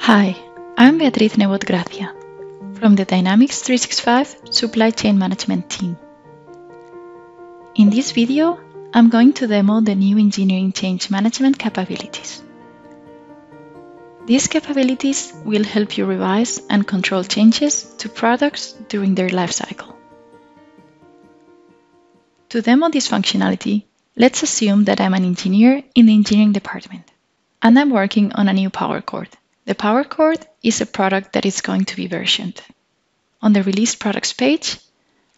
Hi, I'm Beatriz Nebot-Gracia from the Dynamics 365 Supply Chain Management team. In this video, I'm going to demo the new engineering change management capabilities. These capabilities will help you revise and control changes to products during their lifecycle. To demo this functionality, let's assume that I'm an engineer in the engineering department, and I'm working on a new power cord. The power cord is a product that is going to be versioned. On the Release Products page,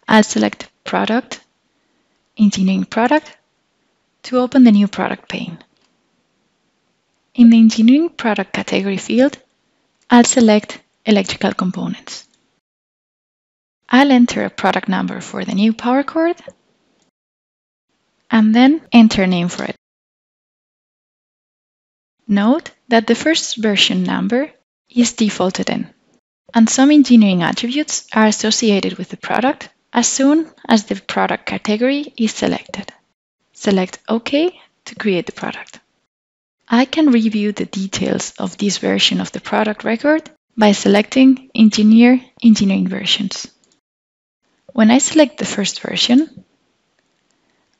I'll select Product, Engineering Product, to open the new product pane. In the Engineering Product category field, I'll select Electrical Components. I'll enter a product number for the new power cord, and then enter a name for it. Note that the first version number is defaulted in, and some engineering attributes are associated with the product as soon as the product category is selected. Select OK to create the product. I can review the details of this version of the product record by selecting Engineer Engineering Versions. When I select the first version,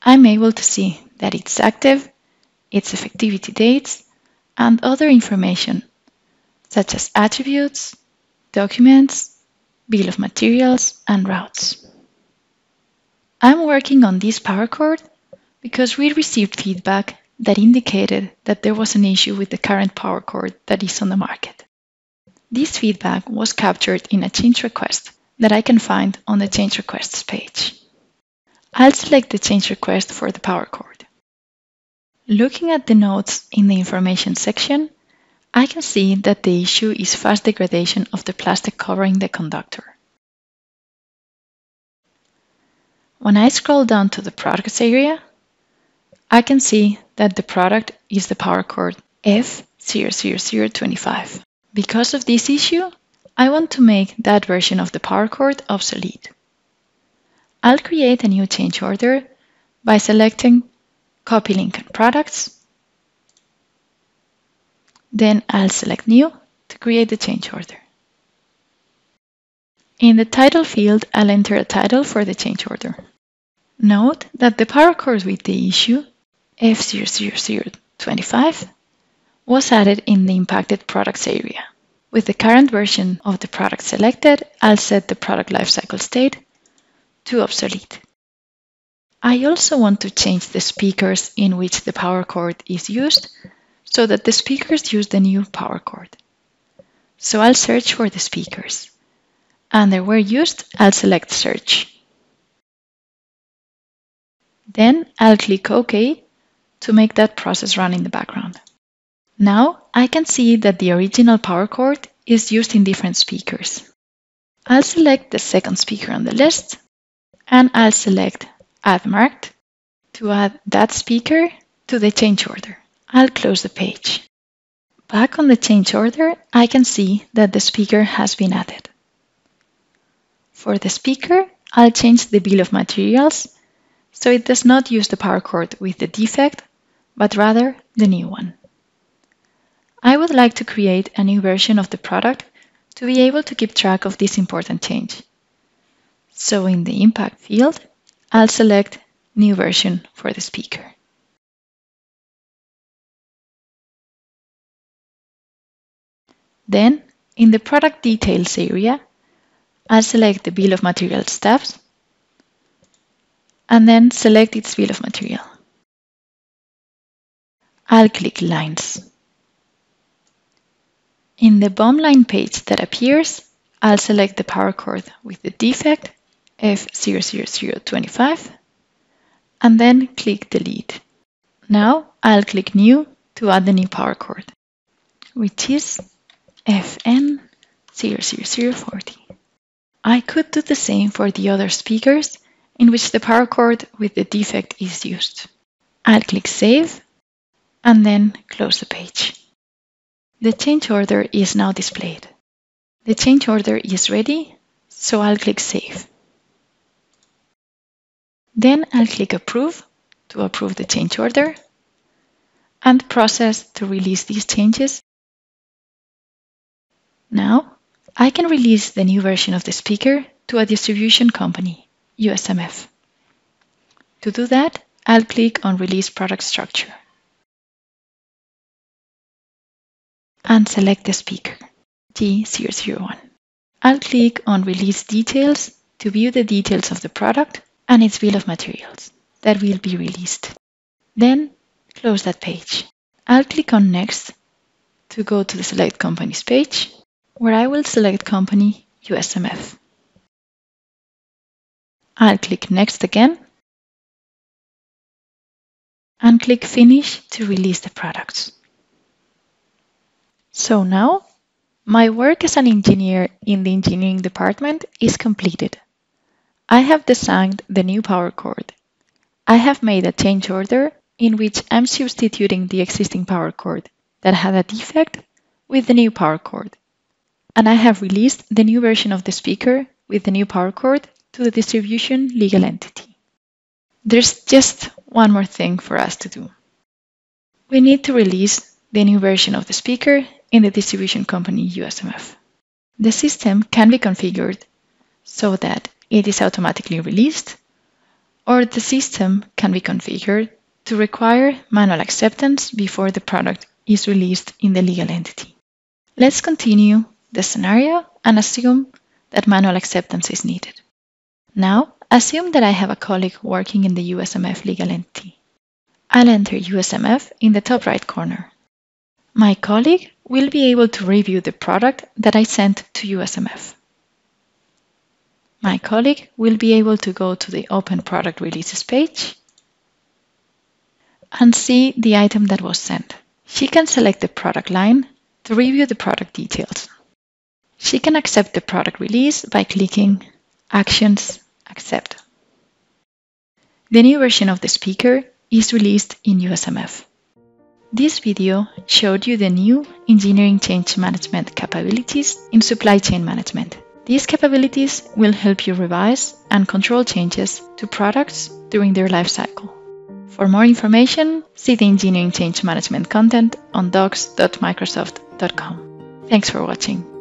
I'm able to see that it's active, its effectivity dates, and other information, such as attributes, documents, bill of materials, and routes. I'm working on this power cord because we received feedback that indicated that there was an issue with the current power cord that is on the market. This feedback was captured in a change request that I can find on the change requests page. I'll select the change request for the power cord. Looking at the notes in the information section, I can see that the issue is fast degradation of the plastic covering the conductor. When I scroll down to the products area, I can see that the product is the power cord F00025. Because of this issue, I want to make that version of the power cord obsolete. I'll create a new change order by selecting Copy Link and Products. Then I'll select New to create the change order. In the title field, I'll enter a title for the change order. Note that the power cord with the issue F00025 was added in the impacted products area. With the current version of the product selected, I'll set the product lifecycle state to obsolete. I also want to change the speakers in which the power cord is used so that the speakers use the new power cord. So I'll search for the speakers. Under Where Used, I'll select Search. Then I'll click OK to make that process run in the background. Now I can see that the original power cord is used in different speakers. I'll select the second speaker on the list, and I'll select Add Marked to add that speaker to the change order. I'll close the page. Back on the change order, I can see that the speaker has been added. For the speaker, I'll change the bill of materials so it does not use the power cord with the defect, but rather the new one. I would like to create a new version of the product to be able to keep track of this important change. So in the impact field, I'll select New Version for the speaker. Then, in the Product Details area, I'll select the Bill of Materials tabs, and then select its bill of material. I'll click Lines. In the BOM line page that appears, I'll select the power cord with the defect F00025, and then click Delete. Now I'll click New to add the new power cord, which is FN00040. I could do the same for the other speakers in which the power cord with the defect is used. I'll click Save, and then close the page. The change order is now displayed. The change order is ready, so I'll click Save. Then I'll click Approve to approve the change order and Process to release these changes Now, I can release the new version of the speaker to a distribution company, USMF. To do that, I'll click on Release Product Structure and select the speaker, T001. I'll click on Release Details to view the details of the product and its bill of materials that will be released. Then, close that page. I'll click on Next to go to the Select Companies page, where I will select Company USMF. I'll click Next again and click Finish to release the products. So now, my work as an engineer in the engineering department is completed. I have designed the new power cord. I have made a change order in which I'm substituting the existing power cord that had a defect with the new power cord. And I have released the new version of the speaker with the new power cord to the distribution legal entity. There's just one more thing for us to do. We need to release the new version of the speaker in the distribution company USMF. The system can be configured so that it is automatically released, or the system can be configured to require manual acceptance before the product is released in the legal entity. Let's continue the scenario and assume that manual acceptance is needed. Now, assume that I have a colleague working in the USMF legal entity. I'll enter USMF in the top right corner. My colleague will be able to review the product that I sent to USMF. My colleague will be able to go to the Open Product Releases page and see the item that was sent. She can select the product line to review the product details. She can accept the product release by clicking Actions Accept. The new version of the speaker is released in USMF. This video showed you the new engineering change management capabilities in supply chain management. These capabilities will help you revise and control changes to products during their life cycle. For more information, see the engineering change management content on docs.microsoft.com. Thanks for watching.